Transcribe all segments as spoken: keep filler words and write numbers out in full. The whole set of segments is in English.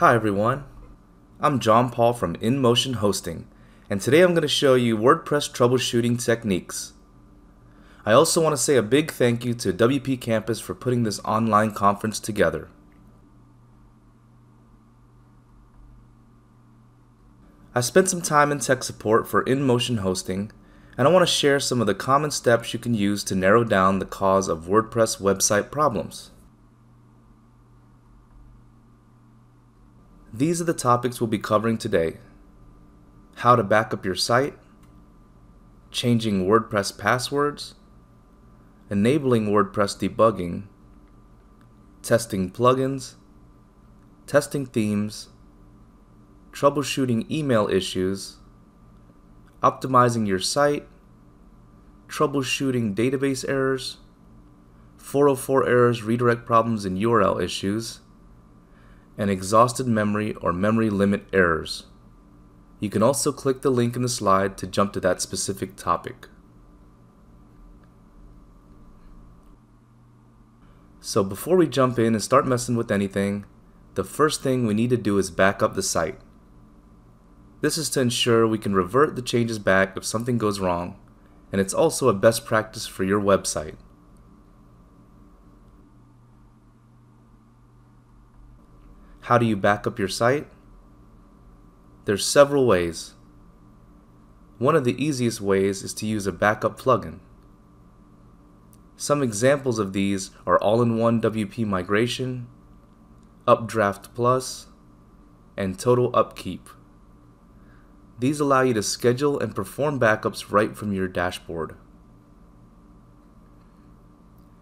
Hi everyone, I'm John Paul from InMotion Hosting, and today I'm going to show you WordPress troubleshooting techniques. I also want to say a big thank you to WPCampus for putting this online conference together. I spent some time in tech support for InMotion Hosting, and I want to share some of the common steps you can use to narrow down the cause of WordPress website problems. These are the topics we'll be covering today: how to back up your site, changing WordPress passwords, enabling WordPress debugging, testing plugins, testing themes, troubleshooting email issues, optimizing your site, troubleshooting database errors, four oh four errors, redirect problems, and U R L issues, and exhausted memory or memory limit errors. You can also click the link in the slide to jump to that specific topic. So before we jump in and start messing with anything, the first thing we need to do is back up the site. This is to ensure we can revert the changes back if something goes wrong, and it's also a best practice for your website. How do you back up your site? There's several ways. One of the easiest ways is to use a backup plugin. Some examples of these are All-in-One W P Migration, UpdraftPlus, and Total Upkeep. These allow you to schedule and perform backups right from your dashboard.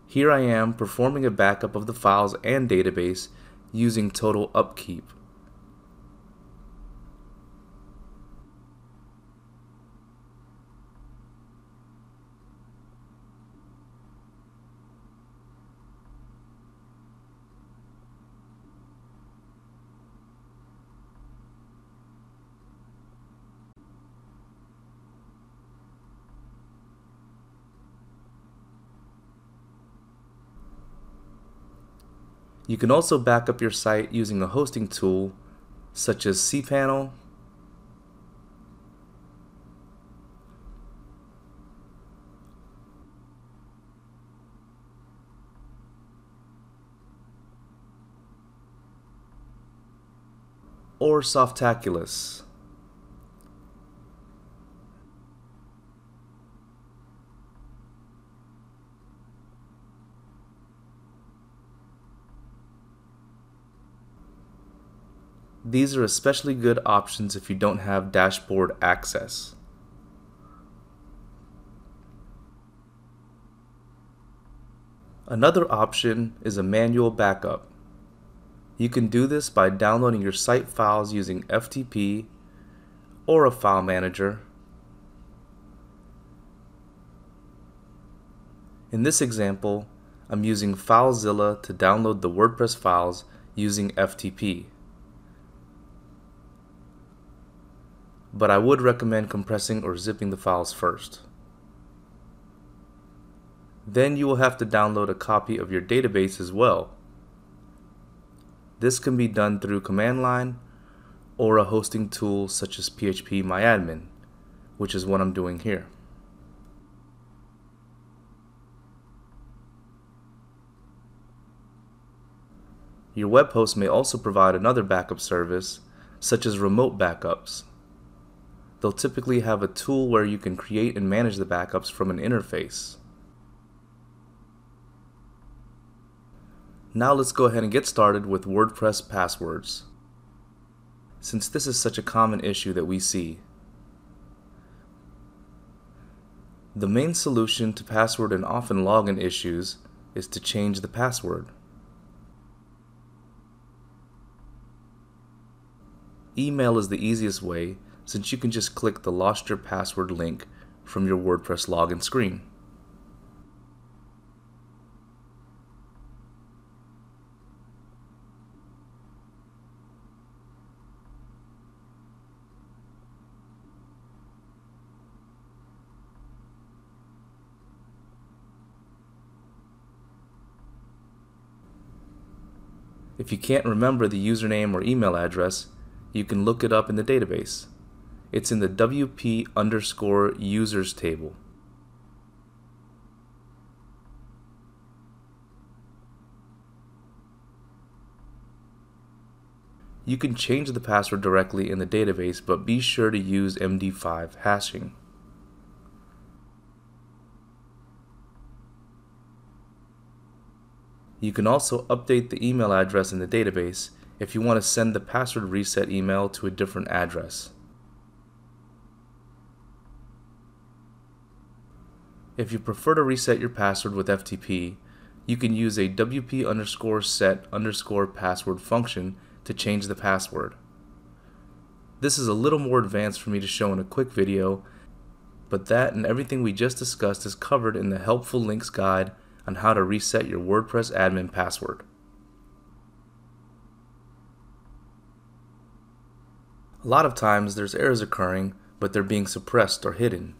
Here I am performing a backup of the files and database using Total Upkeep. You can also back up your site using a hosting tool such as cPanel, or Softaculous. These are especially good options if you don't have dashboard access. Another option is a manual backup. You can do this by downloading your site files using F T P or a file manager. In this example, I'm using FileZilla to download the WordPress files using F T P. But I would recommend compressing or zipping the files first. Then you will have to download a copy of your database as well. This can be done through command line or a hosting tool such as phpMyAdmin, which is what I'm doing here. Your web host may also provide another backup service such as remote backups. They'll typically have a tool where you can create and manage the backups from an interface. Now let's go ahead and get started with WordPress passwords, since this is such a common issue that we see. The main solution to password and often login issues is to change the password. Email is the easiest way, since you can just click the Lost Your Password link from your WordPress login screen. If you can't remember the username or email address, you can look it up in the database. It's in the W P underscore users table. You can change the password directly in the database, but be sure to use M D five hashing. You can also update the email address in the database if you want to send the password reset email to a different address. If you prefer to reset your password with F T P, you can use a W P underscore set underscore password function to change the password. This is a little more advanced for me to show in a quick video, but that and everything we just discussed is covered in the helpful links guide on how to reset your WordPress admin password. A lot of times there's errors occurring, but they're being suppressed or hidden.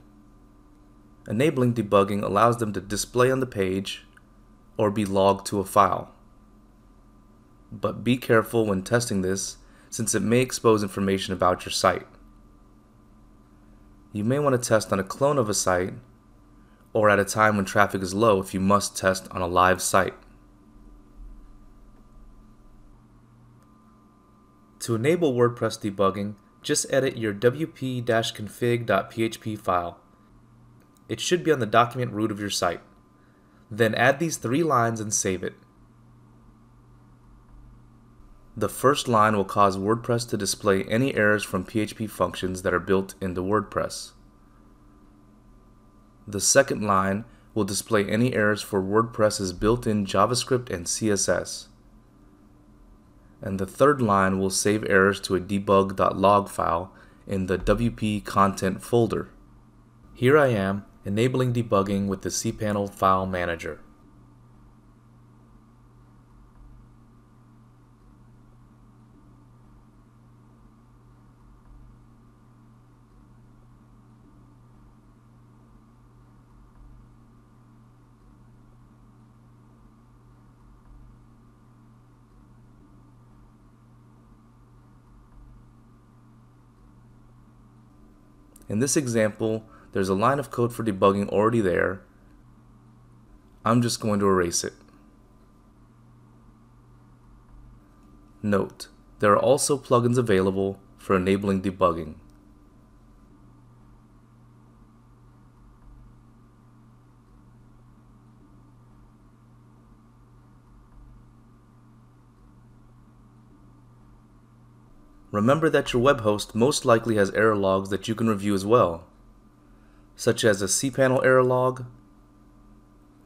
Enabling debugging allows them to display on the page or be logged to a file. But be careful when testing this, since it may expose information about your site. You may want to test on a clone of a site or at a time when traffic is low if you must test on a live site. To enable WordPress debugging, just edit your w p dash config dot p h p file. It should be on the document root of your site. Then add these three lines and save it. The first line will cause WordPress to display any errors from P H P functions that are built into WordPress. The second line will display any errors for WordPress's built-in JavaScript and C S S. And the third line will save errors to a debug dot log file in the W P content folder. Here I am, enabling debugging with the cPanel file manager. In this example, there's a line of code for debugging already there. I'm just going to erase it. Note, there are also plugins available for enabling debugging. Remember that your web host most likely has error logs that you can review as well, such as a cPanel error log,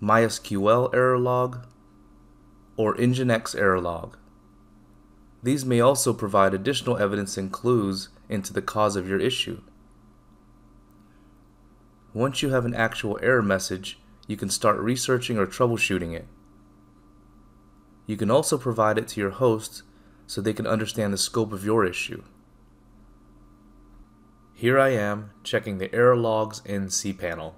MySQL error log, or NGINX error log. These may also provide additional evidence and clues into the cause of your issue. Once you have an actual error message, you can start researching or troubleshooting it. You can also provide it to your host so they can understand the scope of your issue. Here I am, checking the error logs in cPanel.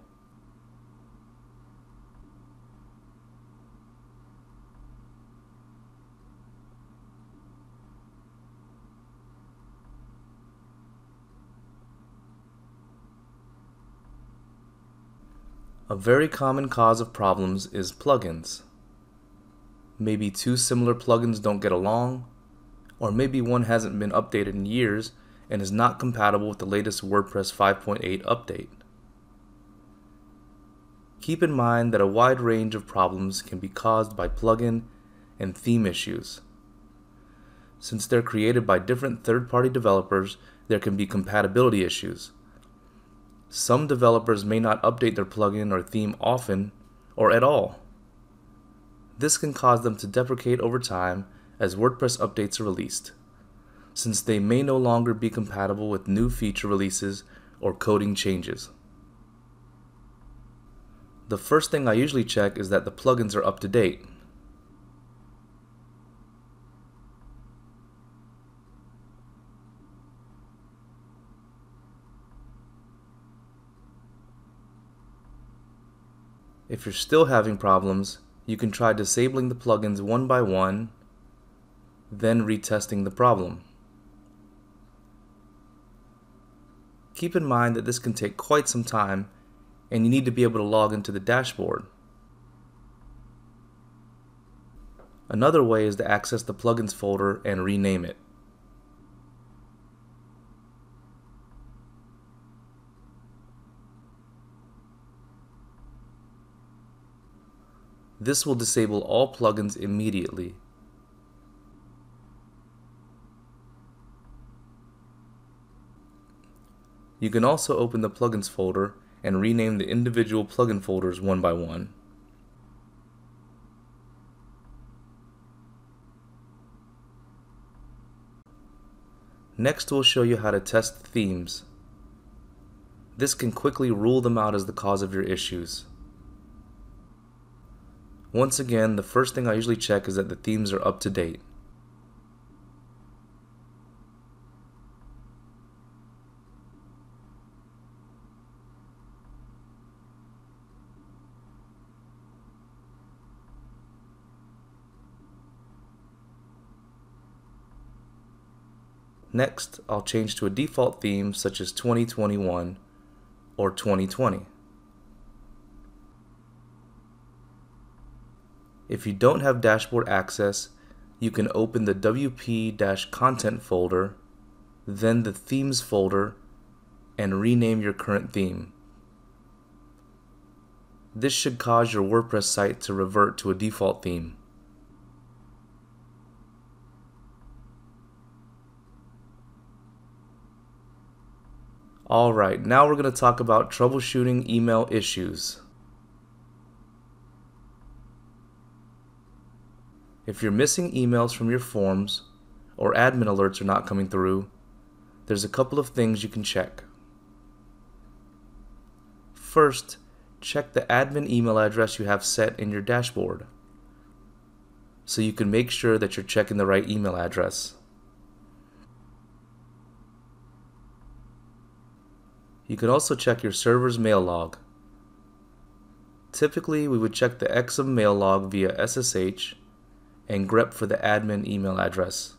A very common cause of problems is plugins. Maybe two similar plugins don't get along, or maybe one hasn't been updated in years and is not compatible with the latest WordPress five point eight update. Keep in mind that a wide range of problems can be caused by plugin and theme issues. Since they're created by different third-party developers, there can be compatibility issues. Some developers may not update their plugin or theme often or at all. This can cause them to deprecate over time as WordPress updates are released, since they may no longer be compatible with new feature releases or coding changes. The first thing I usually check is that the plugins are up to date. If you're still having problems, you can try disabling the plugins one by one then retesting the problem. Keep in mind that this can take quite some time and you need to be able to log into the dashboard. Another way is to access the plugins folder and rename it. This will disable all plugins immediately. You can also open the plugins folder and rename the individual plugin folders one by one. Next, we'll show you how to test themes. This can quickly rule them out as the cause of your issues. Once again, the first thing I usually check is that the themes are up to date. Next, I'll change to a default theme such as twenty twenty-one or twenty twenty. If you don't have dashboard access, you can open the W P content folder, then the themes folder, and rename your current theme. This should cause your WordPress site to revert to a default theme. Alright, now we're going to talk about troubleshooting email issues. If you're missing emails from your forms or admin alerts are not coming through, there's a couple of things you can check. First, check the admin email address you have set in your dashboard so you can make sure that you're checking the right email address. You can also check your server's mail log. Typically, we would check the Exim mail log via S S H and grep for the admin email address.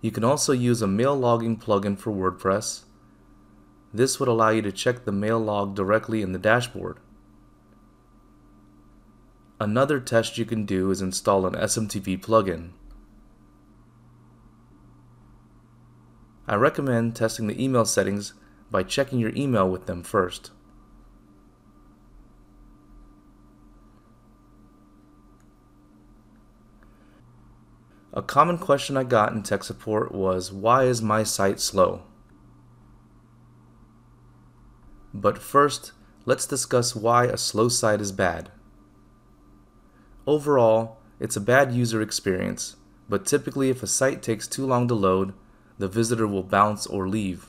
You can also use a mail logging plugin for WordPress. This would allow you to check the mail log directly in the dashboard. Another test you can do is install an S M T P plugin. I recommend testing the email settings by checking your email with them first. A common question I got in tech support was, why is my site slow? But first, let's discuss why a slow site is bad. Overall, it's a bad user experience, but typically if a site takes too long to load, the visitor will bounce or leave.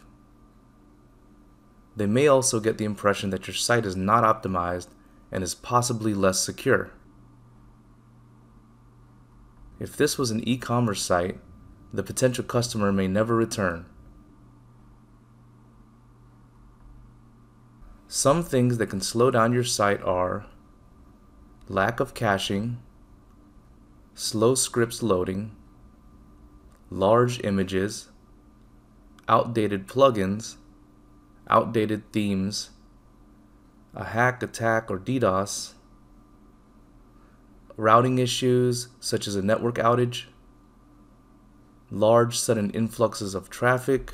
They may also get the impression that your site is not optimized and is possibly less secure. If this was an e-commerce site, the potential customer may never return. Some things that can slow down your site are lack of caching, slow scripts loading, large images, outdated plugins, outdated themes, a hack, attack, or DDoS, routing issues such as a network outage, large sudden influxes of traffic,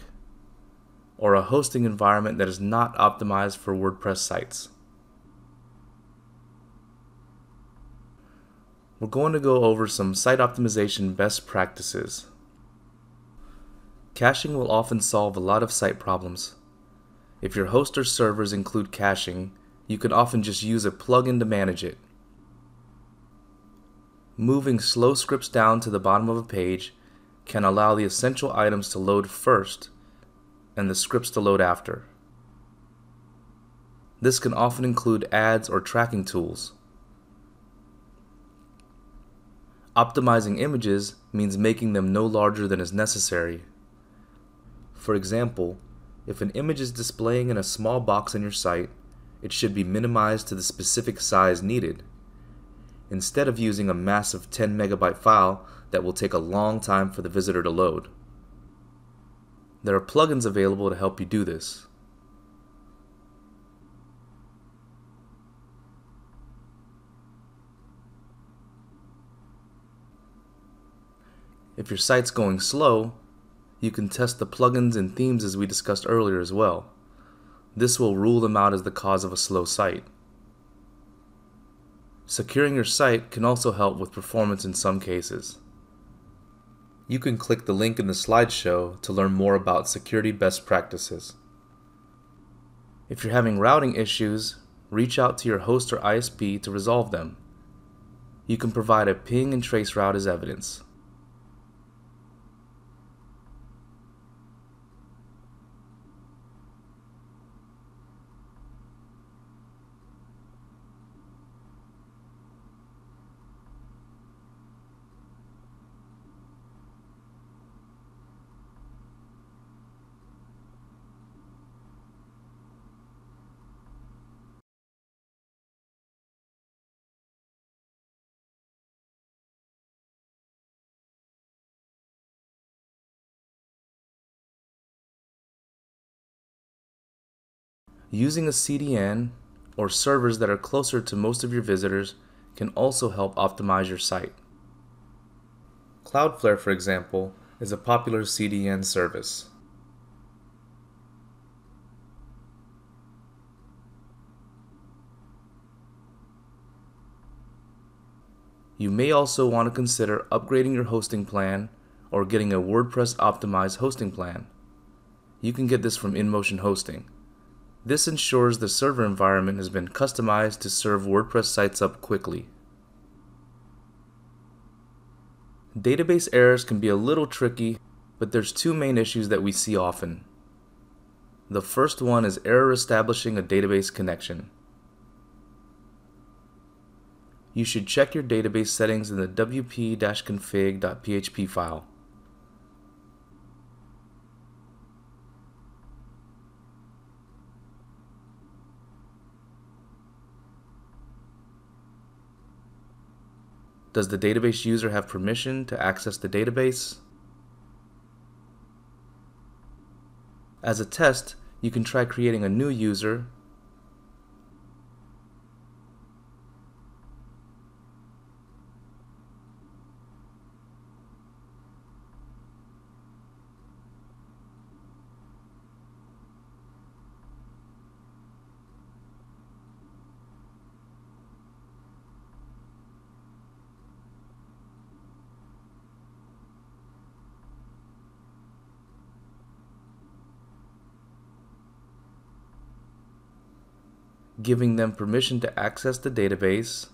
or a hosting environment that is not optimized for WordPress sites. We're going to go over some site optimization best practices. Caching will often solve a lot of site problems. If your host or servers include caching, you can often just use a plugin to manage it. Moving slow scripts down to the bottom of a page can allow the essential items to load first and the scripts to load after. This can often include ads or tracking tools. Optimizing images means making them no larger than is necessary. For example, if an image is displaying in a small box on your site, it should be minimized to the specific size needed, instead of using a massive ten megabyte file that will take a long time for the visitor to load. There are plugins available to help you do this. If your site's going slow, you can test the plugins and themes as we discussed earlier as well. This will rule them out as the cause of a slow site. Securing your site can also help with performance in some cases. You can click the link in the slideshow to learn more about security best practices. If you're having routing issues, reach out to your host or I S P to resolve them. You can provide a ping and traceroute as evidence. Using a C D N or servers that are closer to most of your visitors can also help optimize your site. Cloudflare, for example, is a popular C D N service. You may also want to consider upgrading your hosting plan or getting a WordPress optimized hosting plan. You can get this from InMotion Hosting. This ensures the server environment has been customized to serve WordPress sites up quickly. Database errors can be a little tricky, but there's two main issues that we see often. The first one is error establishing a database connection. You should check your database settings in the w p dash config dot p h p file. Does the database user have permission to access the database? As a test, you can try creating a new user giving them permission to access the database,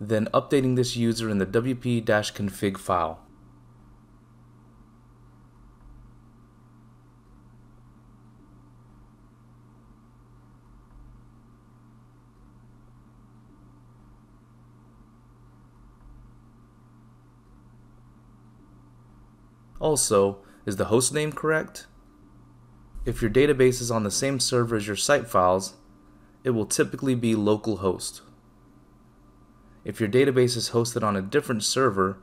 then updating this user in the w p dash config file. Also, is the host name correct? If your database is on the same server as your site files, it will typically be localhost. If your database is hosted on a different server,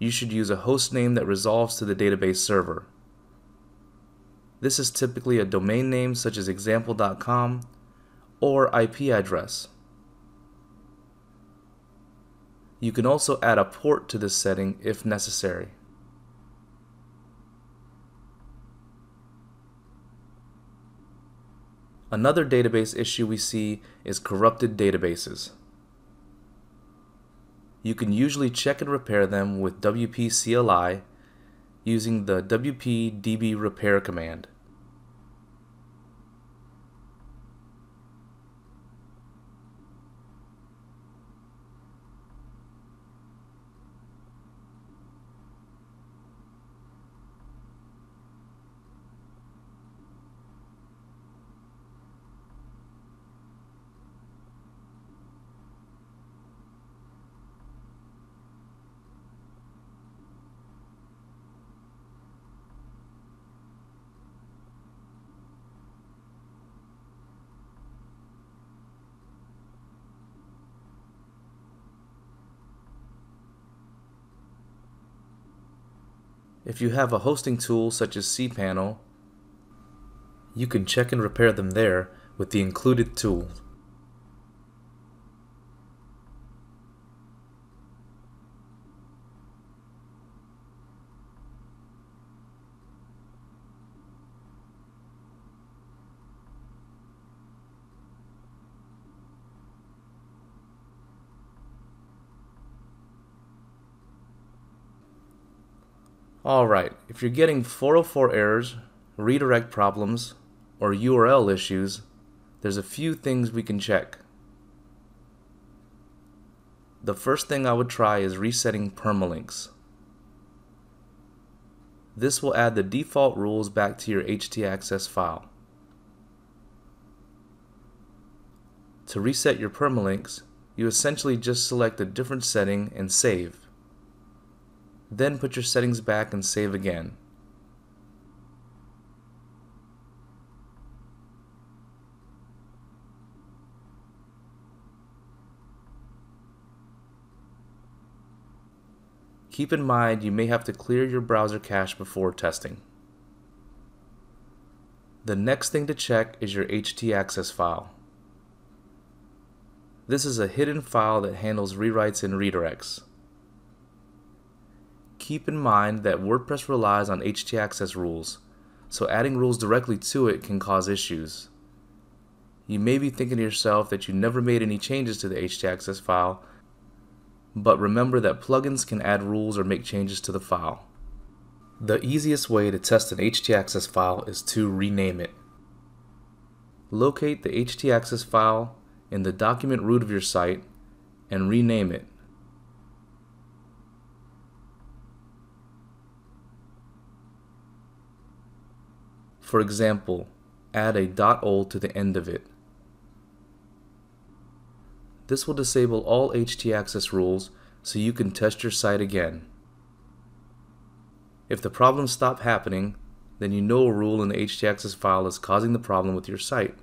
you should use a host name that resolves to the database server. This is typically a domain name such as example dot com or I P address. You can also add a port to this setting if necessary. Another database issue we see is corrupted databases. You can usually check and repair them with W P C L I using the wp db repair command. If you have a hosting tool such as cPanel, you can check and repair them there with the included tool. Alright, if you're getting four oh four errors, redirect problems, or U R L issues, there's a few things we can check. The first thing I would try is resetting permalinks. This will add the default rules back to your .htaccess file. To reset your permalinks, you essentially just select a different setting and save. Then put your settings back and save again. Keep in mind you may have to clear your browser cache before testing. The next thing to check is your .htaccess file. This is a hidden file that handles rewrites and redirects. Keep in mind that WordPress relies on .htaccess rules, so adding rules directly to it can cause issues. You may be thinking to yourself that you never made any changes to the .htaccess file, but remember that plugins can add rules or make changes to the file. The easiest way to test an .htaccess file is to rename it. Locate the .htaccess file in the document root of your site and rename it. For example, add a .old to the end of it. This will disable all .htaccess rules so you can test your site again. If the problems stop happening, then you know a rule in the .htaccess file is causing the problem with your site.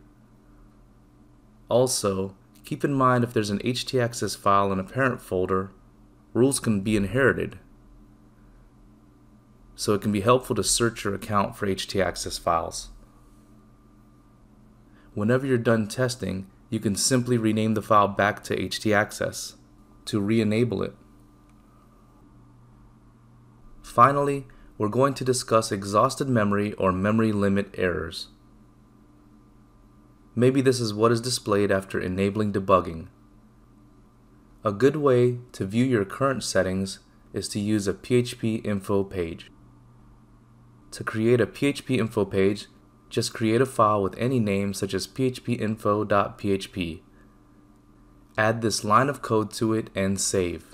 Also, keep in mind if there's an .htaccess file in a parent folder, rules can be inherited. So it can be helpful to search your account for .htaccess files. Whenever you're done testing, you can simply rename the file back to .htaccess to re-enable it. Finally, we're going to discuss exhausted memory or memory limit errors. Maybe this is what is displayed after enabling debugging. A good way to view your current settings is to use a P H P info page. To create a P H P info page, just create a file with any name such as php info dot php. Add this line of code to it and save.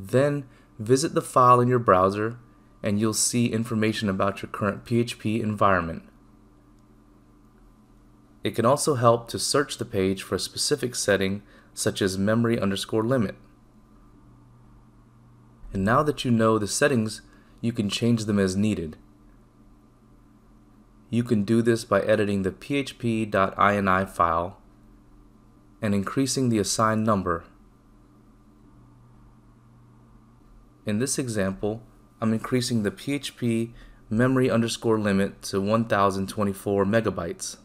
Then visit the file in your browser and you'll see information about your current P H P environment. It can also help to search the page for a specific setting such as memory underscore limit. And now that you know the settings, you can change them as needed. You can do this by editing the php dot I N I file and increasing the assigned number. In this example, I'm increasing the P H P memory underscore limit to one thousand twenty-four megabytes.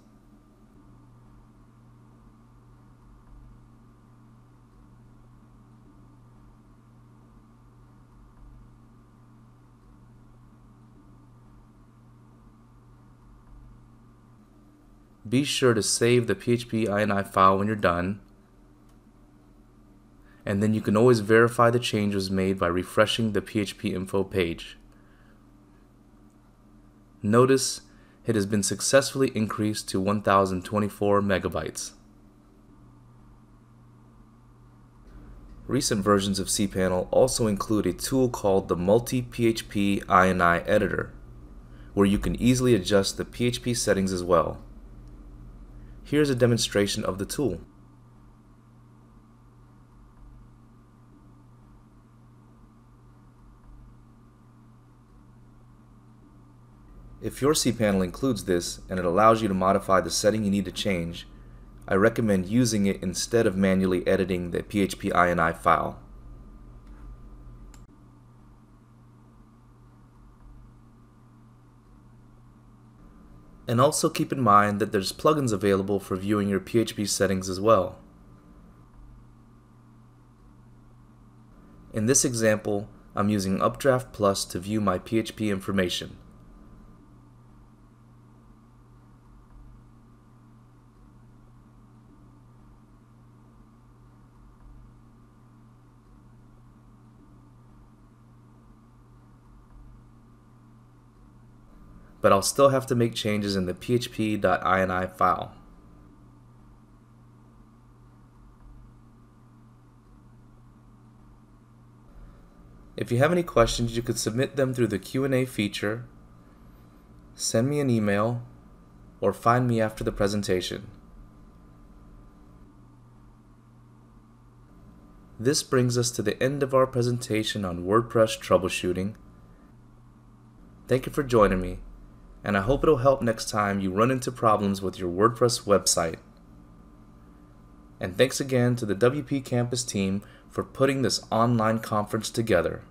Be sure to save the php dot I N I file when you're done. And then you can always verify the change was made by refreshing the P H P info page. Notice it has been successfully increased to one thousand twenty-four megabytes. Recent versions of cPanel also include a tool called the Multi-P H P I N I Editor, where you can easily adjust the P H P settings as well. Here's a demonstration of the tool. If your cPanel includes this and it allows you to modify the setting you need to change, I recommend using it instead of manually editing the php dot I N I file. And also keep in mind that there's plugins available for viewing your P H P settings as well. In this example, I'm using UpdraftPlus to view my P H P information. But I'll still have to make changes in the php dot I N I file. If you have any questions, you could submit them through the Q and A feature, send me an email, or find me after the presentation. This brings us to the end of our presentation on WordPress troubleshooting. Thank you for joining me, and I hope it'll help next time you run into problems with your WordPress website. And thanks again to the W P Campus team for putting this online conference together.